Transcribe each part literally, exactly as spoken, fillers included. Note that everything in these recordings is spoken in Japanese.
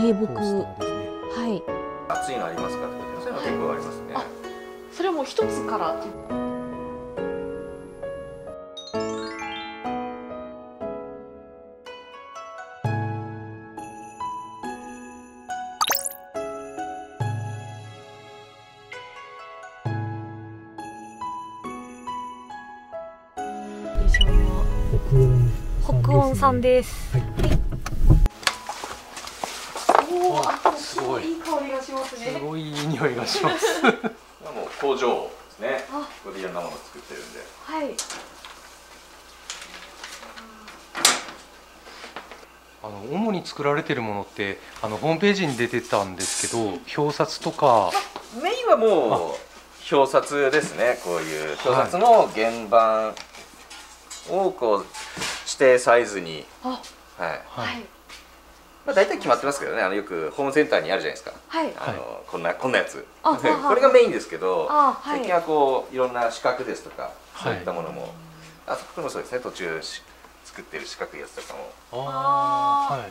銘木、はい。厚いのありますか？そういうの結構ありますね。あ、それも一つから。北音さんです。はい。おお、すごい。いい香りがしますね。すごいいい匂いがします。もう工場ですね。ここでいろんなものを作ってるんで。はい。あの主に作られてるものってあのホームページに出てたんですけど、表札とか。メインはもう表札ですね。こういう表札の原版をこう指定サイズに、はい、まあ大体決まってますけどね。あのよくホームセンターにあるじゃないですか、あのこんなこんなやつ、これがメインですけど、最近はこういろんな四角ですとかそういったものも、あそこもそうですね、途中作ってる四角いやつとかも、は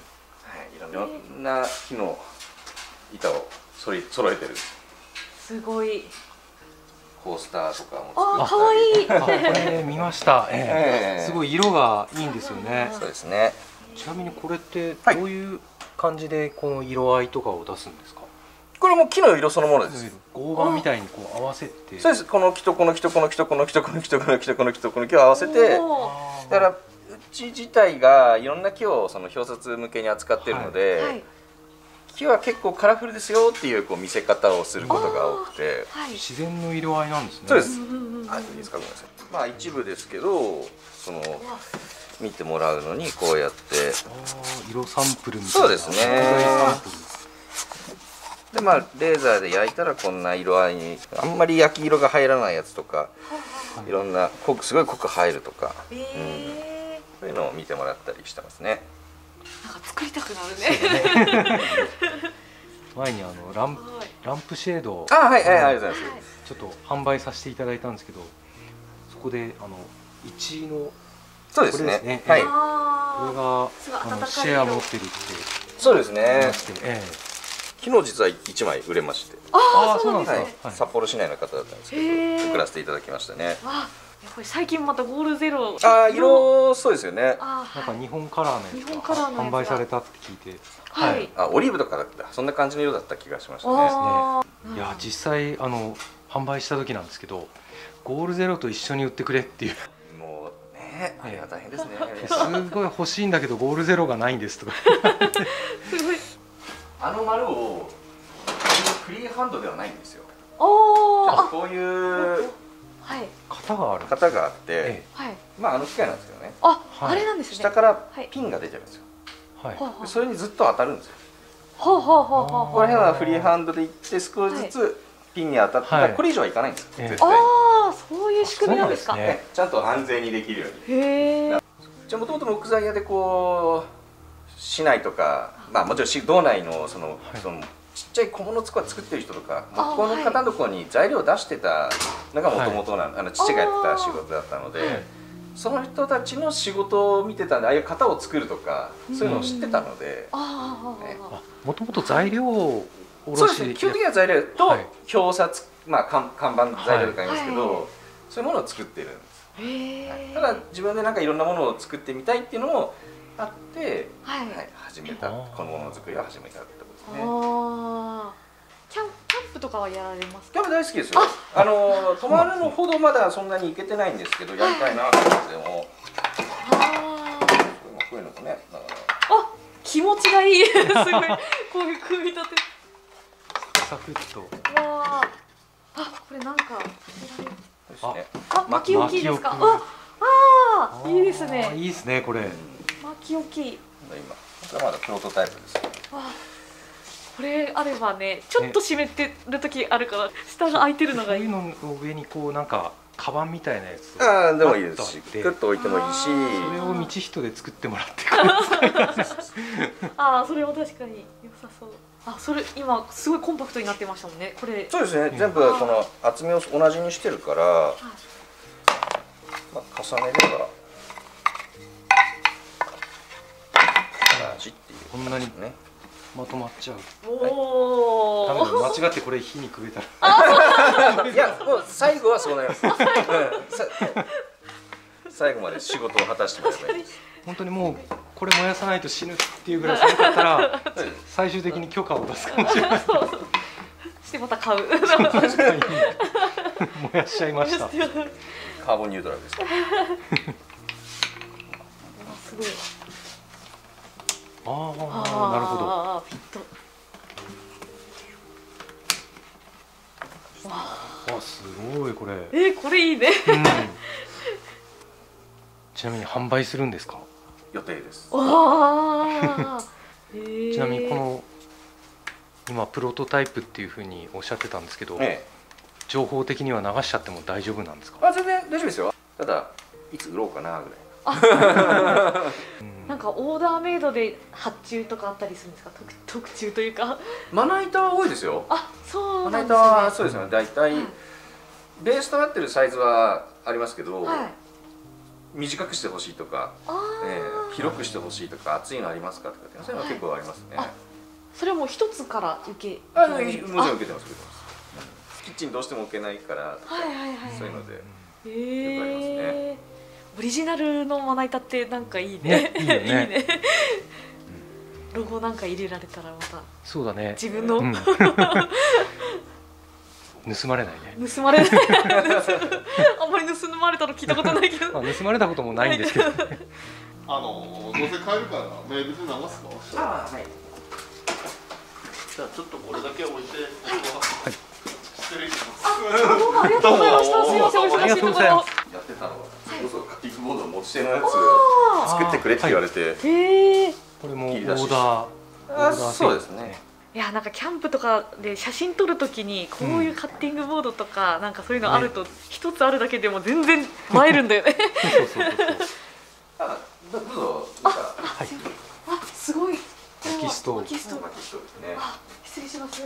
い、いろんな木の板をそろえてる。すごい。コースターとかも作ったり。あ、可愛い。これ見ました。すごい色がいいんですよね。そうですね。ちなみにこれってどういう感じでこの色合いとかを出すんですか。これも木の色そのものです。合板みたいにこう合わせて。そうです。この木とこの木とこの木とこの木とこの木とこの木とこの木とこの木を合わせて。だからうち自体がいろんな木をその表札向けに扱っているので。木は結構カラフルですよっていうこう見せ方をすることが多くて、はい、自然の色合いなんですね。そうです。あ、いいですか、ごめんなさい。まあ一部ですけど、その見てもらうのにこうやって色サンプルみたいな。そうですね。でまあレーザーで焼いたらこんな色合いに、あんまり焼き色が入らないやつとか、はい、いろんな濃くすごい濃く入るとか、えー、うん、そういうのを見てもらったりしてますね。なんか作りたくなるね。前にあのランランプシェード、あ、はいはい、ありがとうございます。ちょっと販売させていただいたんですけど、そこであの一のそうですね、はい、これがあのシェア持ってるって、そうですね。昨日実は一枚売れまして、ああそうなんですか。札幌市内の方だったんですけど、送らせていただきましたね。やっぱり最近またゴールゼロ、あ、色、そうですよね。なんか日本カラーのやつが販売されたって聞いて、はい、あ、オリーブとかだった、そんな感じの色だった気がしましたね。いや実際あの販売した時なんですけど、ゴールゼロと一緒に売ってくれっていう。もうね、あれは大変ですね。すごい欲しいんだけどゴールゼロがないんですとか。すごい。あの丸をフリーハンドではないんですよ。おお。こういう。はい、型がある型があって、まああの機械なんですけどね。あ、あれなんですね。下からピンが出てるんですよ。はい。それにずっと当たるんですよ。ほうほうほうほう。ここら辺はフリーハンドでいって少しずつピンに当たって、これ以上はいかないんですよ。絶対。ああ、そういう仕組みなんですか。ちゃんと安全にできるように。へえ。じゃあもともと木材屋でこう市内とか、まあもちろん道内のそのその。ちっちゃい小物とか作ってる人とか、ここの方のところに材料を出してたのがもともとな、あの父がやってた仕事だったので、その人たちの仕事を見てたんで、ああいう型を作るとかそういうのを知ってたので、もともと材料を卸して、基本的には材料と表札、まあ看板材料とかありますけど、そういうものを作ってるんです。ただ自分でなんかいろんなものを作ってみたいっていうのもあって、始めた、このものづくりを始めたってことですね。キャンプとかはやられますか？キャンプ大好きですよ。あの泊まるのほどまだそんなに行けてないんですけど、やりたいなと思っても。ああ。こういうのもね。あ、気持ちがいい。すごいこういう組み立て。サクッと。わあ。あ、これなんか。あ、巻き置きですか？あ、ああ、いいですね。いいですねこれ。巻き置き。今、これまだプロトタイプです。あ。これあればね、ちょっと湿ってる時あるから下が空いてるのがいい。そういうの上にこうなんかカバンみたいなやつ、ああでもいいですし、ちょっと置いてもいいし、それを道人で作ってもらってください。ああそれも確かに良さそう。あ、それ今すごいコンパクトになってましたもんねこれ。そうですね、全部この厚みを同じにしてるから、まあ、重ねれば同じっていう。こんなにね。まとまっちゃう。おお、はい。間違ってこれ火にくべたら。いや、もう最後はそうなります。最後まで仕事を果たしてもらえばいいです。本当にもうこれ燃やさないと死ぬっていうぐらい寒かったら最終的に許可を出すかもしれない。してまた買う。燃やしちゃいました。カーボンニュートラルですか。すごい。ああ、なるほど。ああ、フィット。わあ、すごいこれ。え、これいいね。ちなみに販売するんですか。予定です。ああ。ちなみにこの今プロトタイプっていうふうにおっしゃってたんですけど、情報的には流しちゃっても大丈夫なんですか。あ、全然大丈夫ですよ。ただいつ売ろうかなぐらい。なんかオーダーメイドで発注とかあったりするんですか。特特注というか。まな板は多いですよ。あ、そうなんですね。まな板はそうですね。だいたいベースとなってるサイズはありますけど、短くしてほしいとか、広くしてほしいとか、厚いのありますかとか、そういうのは結構ありますね。それも一つから受け。あ、もちろん受けてます。キッチンどうしても置けないからとか、そういうのでよくありますね。オリジナルのまな板ってなんかいいね。いいね。ロゴなんか入れられたらまた。そうだね。自分の盗まれないね。盗まれない。あんまり盗まれたの聞いたことないけど。盗まれたこともないんですけど。あのどうせ買えるから名物流すか。ああ、はい。じゃあちょっとこれだけ置いて。失礼します。ありがとうございました。すみません、お忙しいところ。やってたのは。そうカッティングボードの持ち手のやつ作ってくれって言われて、これもオーダー。あ、そうですね。いや、なんかキャンプとかで写真撮るときにこういうカッティングボードとかなんかそういうのあると一つあるだけでも全然映えるんだよね。あ、どうぞ。あ、すごい。薪ストーブ。薪ストーブですね。失礼します。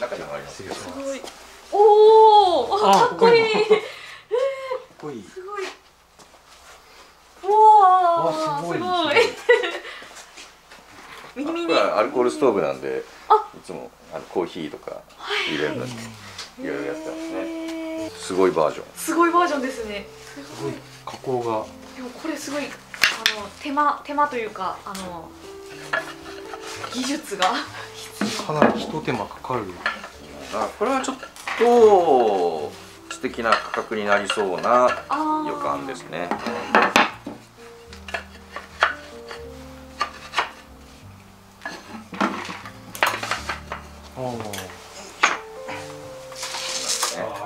中にもあります。すごい。おお、かっこいい。かっこいい。すごい。おー、すごい。ミニミニ。アルコールストーブなんで、いつもあのコーヒーとか入れるんだっていろいろやってますね。すごいバージョン。すごいバージョンですね。すごい加工が。でもこれすごいあの手間手間というかあの技術がかなり一手間かかる。あ、これはちょっと素敵な価格になりそうな予感ですね。あ、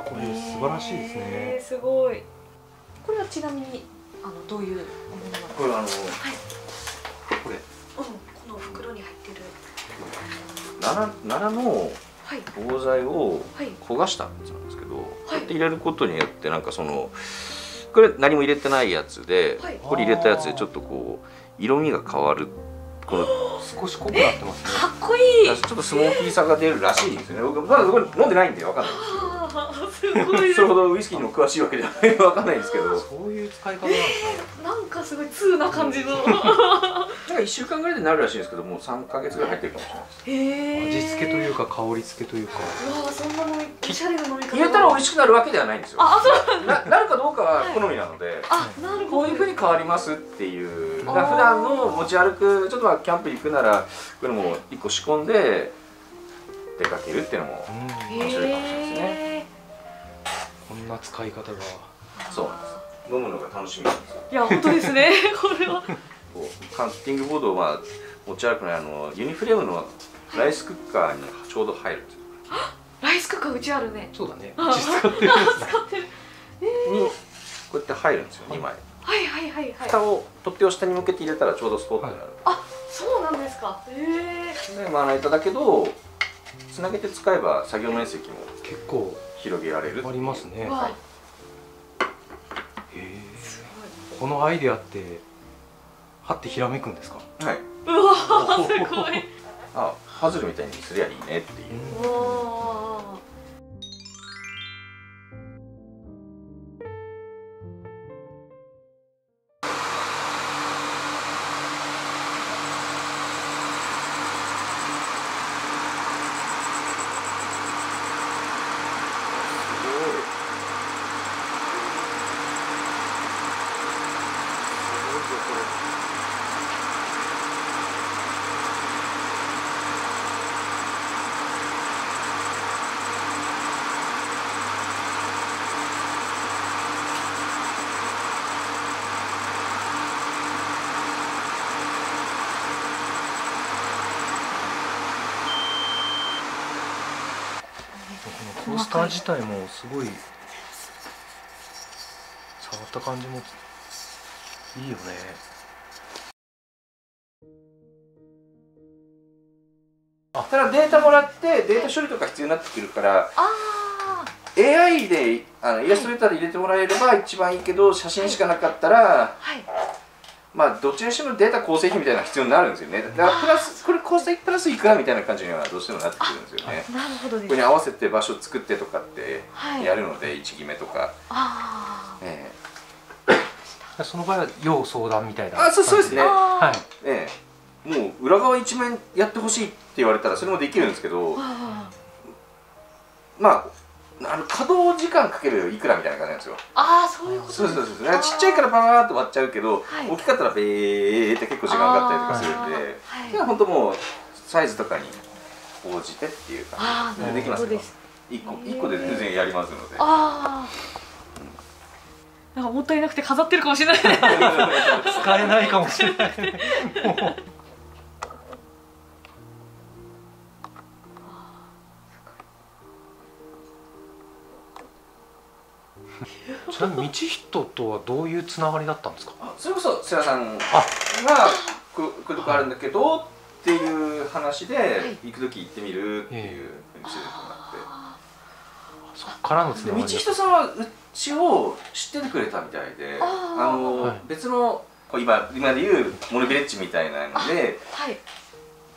これ素晴らしいですね。すごい。これはちなみにあのどういうものなんですか。これあの、はい、これ、うん、この袋に入ってる奈良奈良の防剤を焦がしたやつなんですけど、はい、こうやって入れることによってなんかそのこれ何も入れてないやつで、はい、これ入れたやつでちょっとこう色味が変わる。この少し濃くなってますね。かっこいい。ちょっとスモーキーさが出るらしいんですよね。僕まだこれ飲んでないんでわかんないですけど。すごい。それほどウイスキーにも詳しいわけじゃないわかんないんですけど。そういう使い方なんですね。なんかすごいツーな感じの。なんか一週間ぐらいでなるらしいんですけど、もう三ヶ月ぐらい入ってるかもしれないです。味付けというか香り付けというか。うわあ、そんなのおしゃれな飲み方。入れたら美味しくなるわけではないんですよ。あ、そうなんだ。なるかどうかは好みなので。あ、なるほど。こういう風に変わりますっていう。普段の持ち歩くちょっと。キャンプ行くならこれもいっこ仕込んで出かけるっていうのも面白いかもしれないですね。こんな使い方がそうなんです。飲むのが楽しみなんですよ。いや、本当ですね。これはこうカッティングボードを、まあ、持ち歩くのはあのユニフレームのライスクッカーにちょうど入るんですよ。ライスクッカーうちあるね。そうだね、うち使ってるやつ使ってる、えー、にこうやって入るんですよ。にまい。はいはいはいはい。蓋を取っ手を下に向けて入れたらちょうどスポッとなる、はい、あ、そうなんですか。へえ。でまな板だけどつなげて使えば作業面積も結構広げられる。ありますね。はい、へえ。すごい。このアイデアってはってひらめくんですか。はい。うわー、すごい。あ、パズルみたいにすりゃいいねっていう。おー。ースター自体もすごい触った感じもいいよね。ただデータもらってデータ処理とか必要になってくるから エーアイ であのイラストレーターで入れてもらえれば一番いいけど、写真しかなかったらまあどっちにしてもデータ構成費みたいなのが必要になるんですよね。だからプラスこれ構成費プラスいくらみたいな感じにはどうしてもなってくるんですよね。ここに合わせて場所作ってとかってやるので、位置決めとか。その場合は要相談みたいな。あ、そうですね。ええ、もう裏側一面やってほしいって言われたらそれもできるんですけど、まあ、あの稼働時間かけるいくらみたいな感じなんですよ。ああ、そういうこと。そうそうそうそう。ちっちゃいからバーッと割っちゃうけど、はい、大きかったらベーって結構時間かかったりとかするんで、じゃあ本当もうサイズとかに応じてっていう感じでできますけど、一個一個で全然やりますので。ああ。なんかもったいなくて飾ってるかもしれない。使えないかもしれない。ちなみに道人とはどういうつながりだったんですか。それこそ世良さんが「こういうとこあるんだけど」っていう話で「行く時行ってみる」っていうふうにしてもらって、そっからのつながり。道人さんはうちを知っててくれたみたいで、あの別の今今でいうモノビレッジみたいなので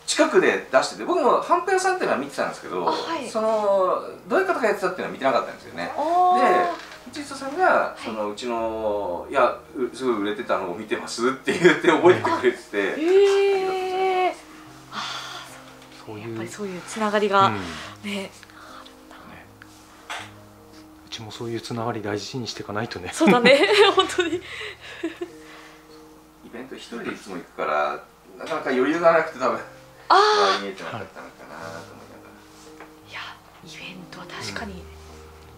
近くで出してて、僕もはんぺん屋さんっていうのは見てたんですけど、そのどういう方がやってたっていうのは見てなかったんですよね。で道人さんがそのうちの「いやすごい売れてたのを見てます」って言って覚えてくれてて、へえ、やっぱりそういうつながりがね。うちもそういうつながり大事にしていかないとね。そうだね、本当に。イベント一人でいつも行くからなかなか余裕がなくて、多分見えてなかったのかなと思いながら。いや、イベントは確かに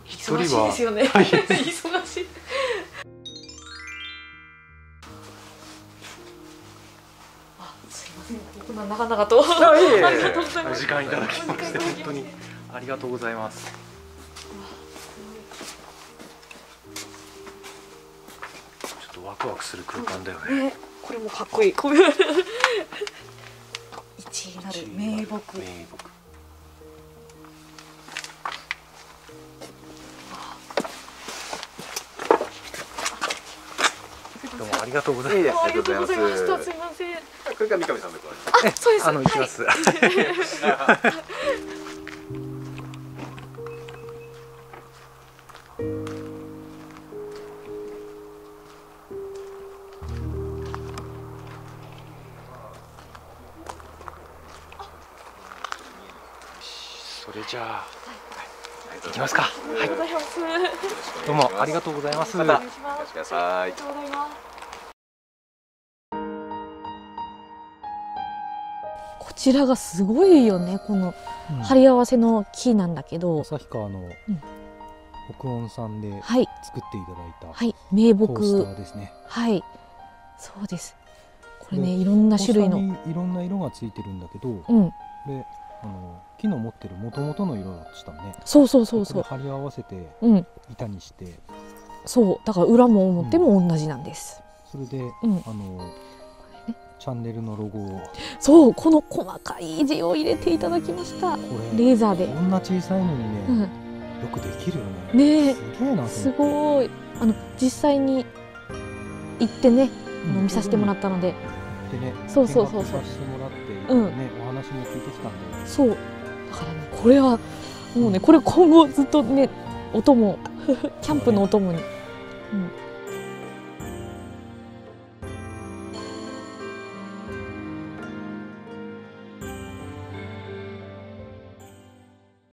忙しいですよね。忙しい。あ、すいません。こんな長々とありがとうございます。時間いただきまして本当にありがとうございます。ちょっとワクワクする空間だよね、ね。これもかっこいい。一位なる名木。名木ありがとうございます。ありがとうございました。すみません。これから三上さんの声。あ、そうです。あの行きます。それじゃあ行きますか。はい。どうもありがとうございます。また。お願いします。ありがとうございます。こちらがすごいよね。この貼り合わせの木なんだけど、旭川の北音さんで作っていただいた、はい、名木ですね。はい、そうです。これね、いろんな種類のいろんな色がついてるんだけど、うん、であの木の持ってる元々の色だしたね。そうそうそうそう、貼り合わせて板にして、うん、そうだから裏も表も同じなんです、うん、それで、うん、あのチャンネルのロゴを、そうこの細かい字を入れていただきました。レーザーでこんな小さいのにね、うん、よくできるよね。ね、すげえな。すごい。あの実際に行ってね、うん、見させてもらったので、でね、そうそうそうそう、見させてもらって、ね、うん、お話も聞いてきたんで、そうだからね、これはもうね、これ今後ずっとね、音もキャンプのお供に。うん。